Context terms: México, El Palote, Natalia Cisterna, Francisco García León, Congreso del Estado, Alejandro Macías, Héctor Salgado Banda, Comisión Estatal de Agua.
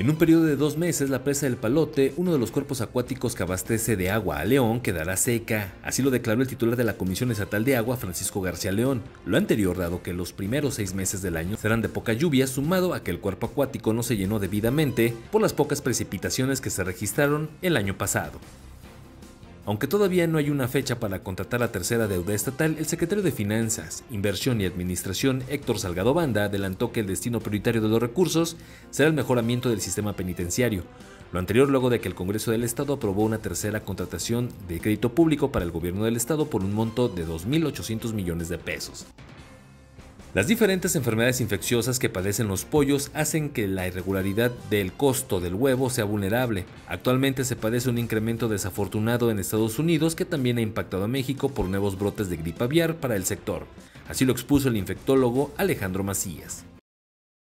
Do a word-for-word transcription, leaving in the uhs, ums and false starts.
En un periodo de dos meses, la presa El Palote, uno de los cuerpos acuáticos que abastece de agua a León, quedará seca. Así lo declaró el titular de la Comisión Estatal de Agua, Francisco García León. Lo anterior, dado que los primeros seis meses del año serán de poca lluvia, sumado a que el cuerpo acuático no se llenó debidamente por las pocas precipitaciones que se registraron el año pasado. Aunque todavía no hay una fecha para contratar la tercera deuda estatal, el secretario de Finanzas, Inversión y Administración, Héctor Salgado Banda, adelantó que el destino prioritario de los recursos será el mejoramiento del sistema penitenciario. Lo anterior luego de que el Congreso del Estado aprobó una tercera contratación de crédito público para el gobierno del Estado por un monto de dos mil ochocientos millones de pesos. Las diferentes enfermedades infecciosas que padecen los pollos hacen que la irregularidad del costo del huevo sea vulnerable. Actualmente se padece un incremento desafortunado en Estados Unidos que también ha impactado a México por nuevos brotes de gripe aviar para el sector. Así lo expuso el infectólogo Alejandro Macías.